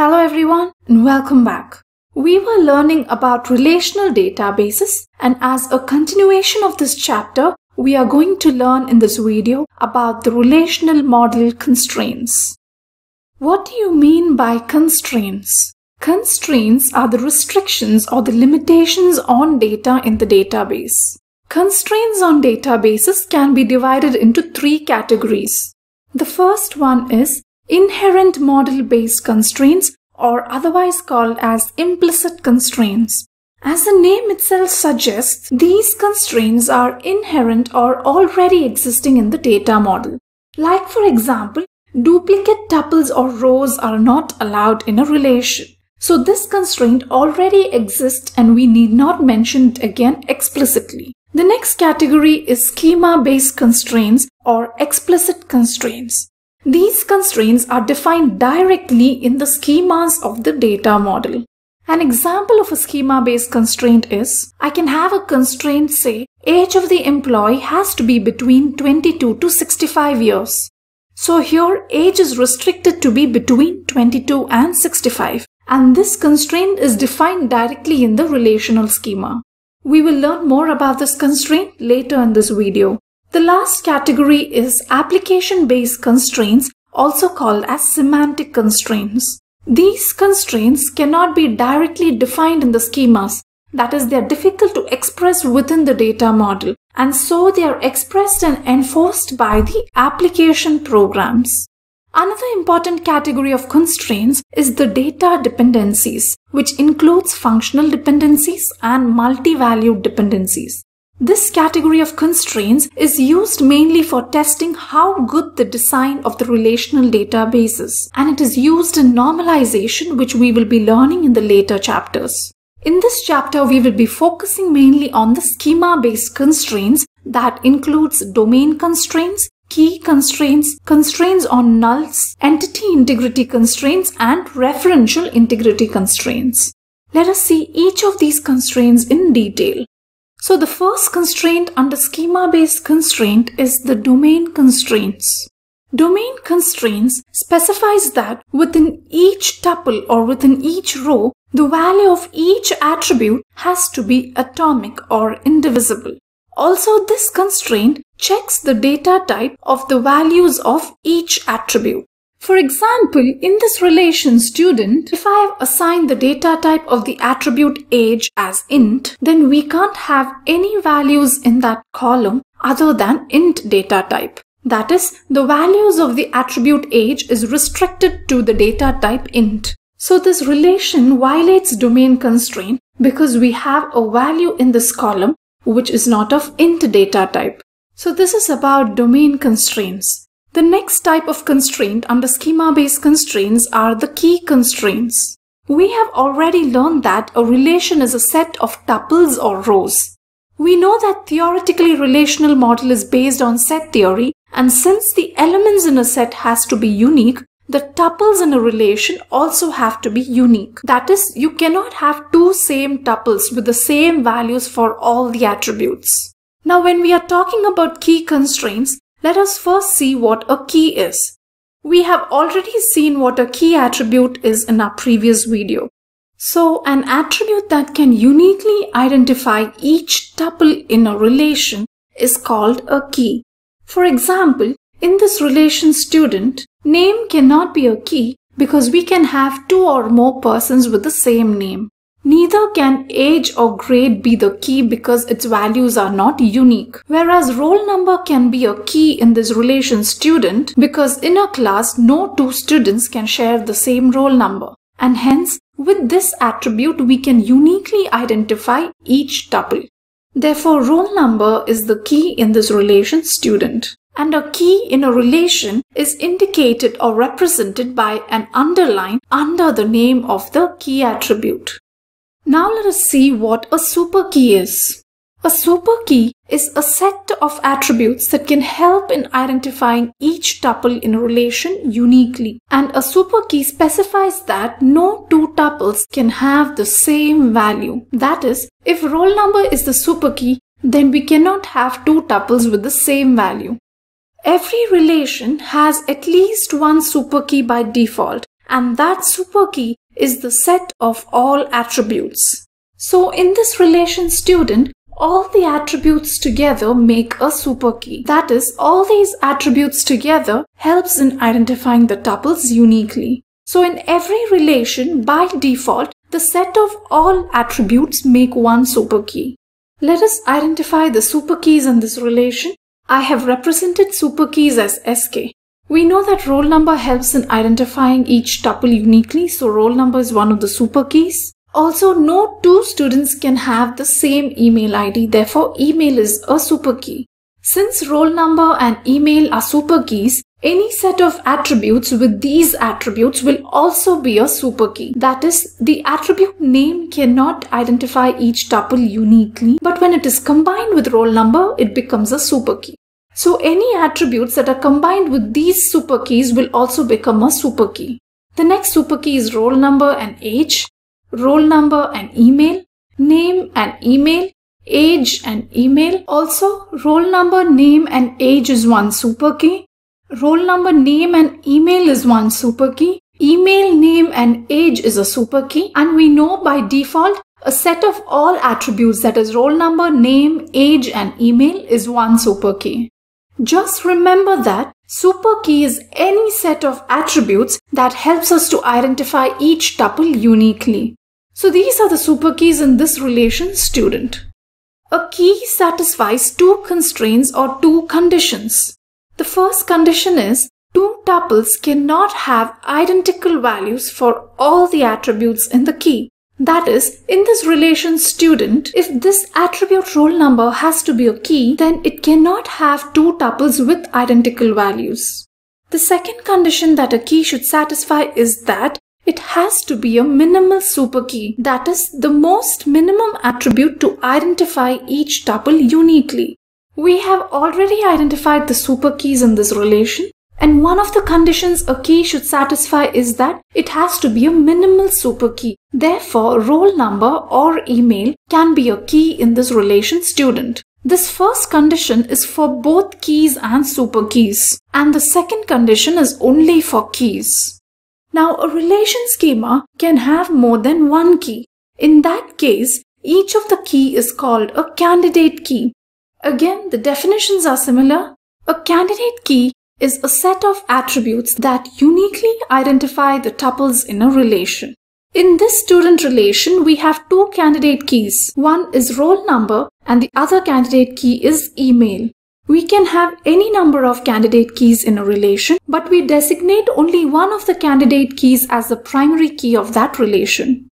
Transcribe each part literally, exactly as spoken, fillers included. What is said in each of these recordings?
Hello everyone and welcome back. We were learning about relational databases, and as a continuation of this chapter, we are going to learn in this video about the relational model constraints. What do you mean by constraints? Constraints are the restrictions or the limitations on data in the database. Constraints on databases can be divided into three categories. The first one is inherent model-based constraints, or otherwise called as implicit constraints. As the name itself suggests, these constraints are inherent or already existing in the data model. Like for example, duplicate tuples or rows are not allowed in a relation. So this constraint already exists and we need not mention it again explicitly. The next category is schema-based constraints or explicit constraints. These constraints are defined directly in the schemas of the data model. An example of a schema-based constraint is, I can have a constraint say, age of the employee has to be between twenty-two to sixty-five years. So here, age is restricted to be between twenty-two and sixty-five. And this constraint is defined directly in the relational schema. We will learn more about this constraint later in this video. The last category is application-based constraints, also called as semantic constraints. These constraints cannot be directly defined in the schemas. That is, they are difficult to express within the data model, and so they are expressed and enforced by the application programs. Another important category of constraints is the data dependencies, which includes functional dependencies and multi-valued dependencies. This category of constraints is used mainly for testing how good the design of the relational database is, and it is used in normalization, which we will be learning in the later chapters. In this chapter, we will be focusing mainly on the schema-based constraints that includes domain constraints, key constraints, constraints on nulls, entity integrity constraints, and referential integrity constraints. Let us see each of these constraints in detail. So the first constraint under schema-based constraint is the domain constraints. Domain constraints specifies that within each tuple or within each row, the value of each attribute has to be atomic or indivisible. Also, this constraint checks the data type of the values of each attribute. For example, in this relation student, if I have assigned the data type of the attribute age as int, then we can't have any values in that column other than int data type. That is, the values of the attribute age is restricted to the data type int. So this relation violates domain constraint because we have a value in this column which is not of int data type. So this is about domain constraints. The next type of constraint under schema-based constraints are the key constraints. We have already learned that a relation is a set of tuples or rows. We know that theoretically relational model is based on set theory, and since the elements in a set has to be unique, the tuples in a relation also have to be unique. That is, you cannot have two same tuples with the same values for all the attributes. Now, when we are talking about key constraints, let us first see what a key is. We have already seen what a key attribute is in our previous video. So, an attribute that can uniquely identify each tuple in a relation is called a key. For example, in this relation student, name cannot be a key because we can have two or more persons with the same name. Neither can age or grade be the key because its values are not unique. Whereas roll number can be a key in this relation student because in a class no two students can share the same roll number. And hence, with this attribute we can uniquely identify each tuple. Therefore, roll number is the key in this relation student. And a key in a relation is indicated or represented by an underline under the name of the key attribute. Now let us see what a superkey is. A superkey is a set of attributes that can help in identifying each tuple in a relation uniquely. And a superkey specifies that no two tuples can have the same value. That is, if roll number is the superkey, then we cannot have two tuples with the same value. Every relation has at least one superkey by default, and that superkey is the set of all attributes. So in this relation student, all the attributes together make a superkey. That is, all these attributes together helps in identifying the tuples uniquely. So in every relation, by default, the set of all attributes make one superkey. Let us identify the superkeys in this relation. I have represented superkeys as S K. We know that roll number helps in identifying each tuple uniquely, so roll number is one of the superkeys. Also, no two students can have the same email I D, therefore email is a superkey. Since roll number and email are superkeys, any set of attributes with these attributes will also be a superkey. That is, the attribute name cannot identify each tuple uniquely, but when it is combined with roll number, it becomes a superkey. So any attributes that are combined with these superkeys will also become a superkey. The next superkey is roll number and age, roll number and email, name and email, age and email. Also, roll number, name and age is one superkey. Roll number, name and email is one superkey. Email, name and age is a superkey. And we know by default, a set of all attributes, that is roll number, name, age and email, is one superkey. Just remember that superkey is any set of attributes that helps us to identify each tuple uniquely. So these are the superkeys in this relation student. A key satisfies two constraints or two conditions. The first condition is two tuples cannot have identical values for all the attributes in the key. That is, in this relation student, if this attribute roll number has to be a key, then it cannot have two tuples with identical values. The second condition that a key should satisfy is that it has to be a minimal superkey, that is, the most minimum attribute to identify each tuple uniquely. We have already identified the superkeys in this relation, and one of the conditions a key should satisfy is that it has to be a minimal superkey. Therefore, roll number or email can be a key in this relation student. This first condition is for both keys and superkeys, and the second condition is only for keys. Now, a relation schema can have more than one key. In that case, each of the key is called a candidate key. Again, the definitions are similar. A candidate key is a set of attributes that uniquely identify the tuples in a relation. In this student relation, we have two candidate keys. One is roll number and the other candidate key is email. We can have any number of candidate keys in a relation, but we designate only one of the candidate keys as the primary key of that relation.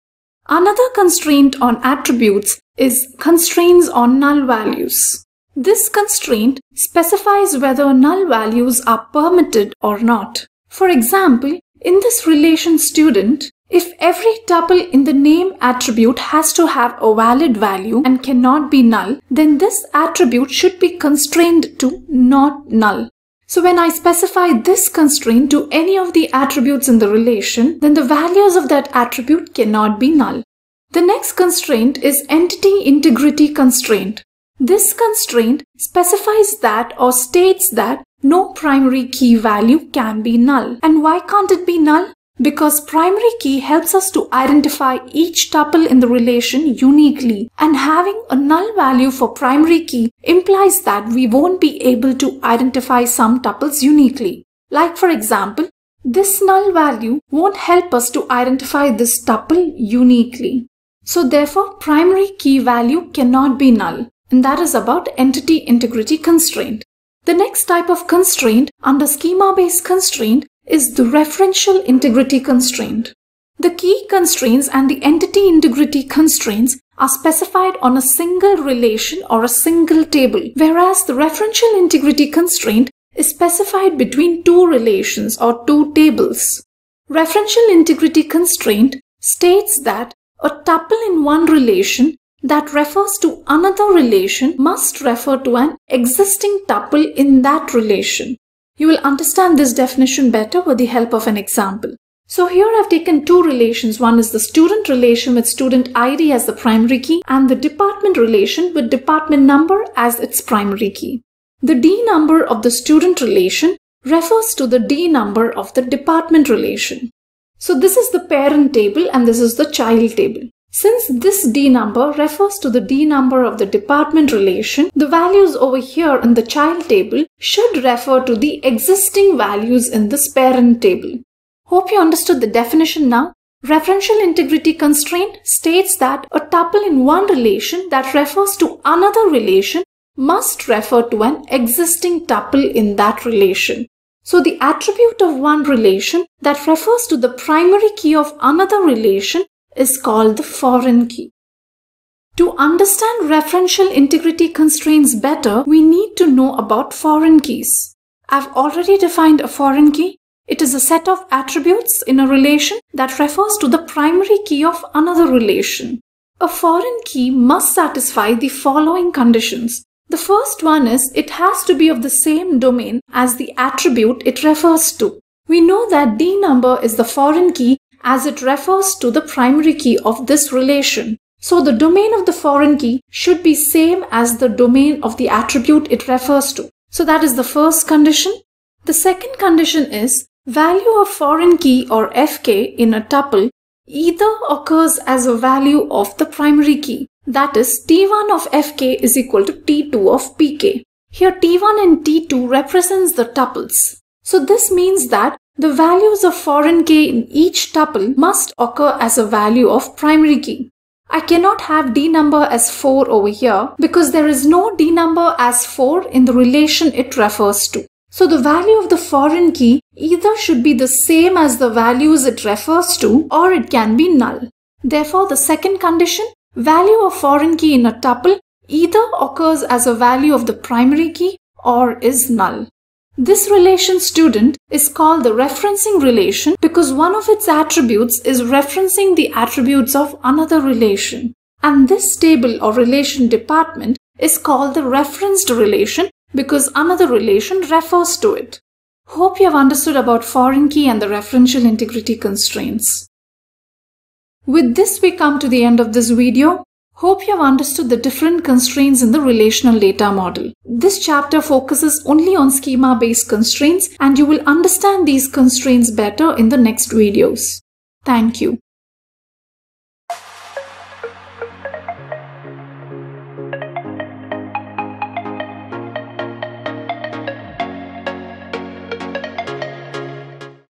Another constraint on attributes is constraints on null values. This constraint specifies whether null values are permitted or not. For example, in this relation student, if every tuple in the name attribute has to have a valid value and cannot be null, then this attribute should be constrained to not null. So when I specify this constraint to any of the attributes in the relation, then the values of that attribute cannot be null. The next constraint is entity integrity constraint. This constraint specifies that or states that no primary key value can be null. And why can't it be null? Because primary key helps us to identify each tuple in the relation uniquely, and having a null value for primary key implies that we won't be able to identify some tuples uniquely. Like for example, this null value won't help us to identify this tuple uniquely. So therefore, primary key value cannot be null. And that is about entity integrity constraint. The next type of constraint under schema-based constraint is the referential integrity constraint. The key constraints and the entity integrity constraints are specified on a single relation or a single table, whereas the referential integrity constraint is specified between two relations or two tables. Referential integrity constraint states that a tuple in one relation that refers to another relation must refer to an existing tuple in that relation. You will understand this definition better with the help of an example. So here I've taken two relations. One is the student relation with student I D as the primary key, and the department relation with department number as its primary key. The D number of the student relation refers to the D number of the department relation. So this is the parent table and this is the child table. Since this D number refers to the D number of the department relation, the values over here in the child table should refer to the existing values in this parent table. Hope you understood the definition now. Referential integrity constraint states that a tuple in one relation that refers to another relation must refer to an existing tuple in that relation. So the attribute of one relation that refers to the primary key of another relation is called the foreign key. To understand referential integrity constraints better, we need to know about foreign keys. I've already defined a foreign key. It is a set of attributes in a relation that refers to the primary key of another relation. A foreign key must satisfy the following conditions. The first one is it has to be of the same domain as the attribute it refers to. We know that D number is the foreign key as it refers to the primary key of this relation. So the domain of the foreign key should be same as the domain of the attribute it refers to. So that is the first condition. The second condition is value of foreign key or F K in a tuple either occurs as a value of the primary key. That is, T one of F K is equal to T two of P K. Here T one and T two represents the tuples. So this means that the values of foreign key in each tuple must occur as a value of primary key. I cannot have D number as four over here because there is no D number as four in the relation it refers to. So the value of the foreign key either should be the same as the values it refers to or it can be null. Therefore, the second condition, value of foreign key in a tuple either occurs as a value of the primary key or is null. This relation student is called the referencing relation because one of its attributes is referencing the attributes of another relation. And this table or relation department is called the referenced relation because another relation refers to it. Hope you have understood about foreign key and the referential integrity constraints. With this, we come to the end of this video. Hope you have understood the different constraints in the relational data model. This chapter focuses only on schema-based constraints and you will understand these constraints better in the next videos. Thank you.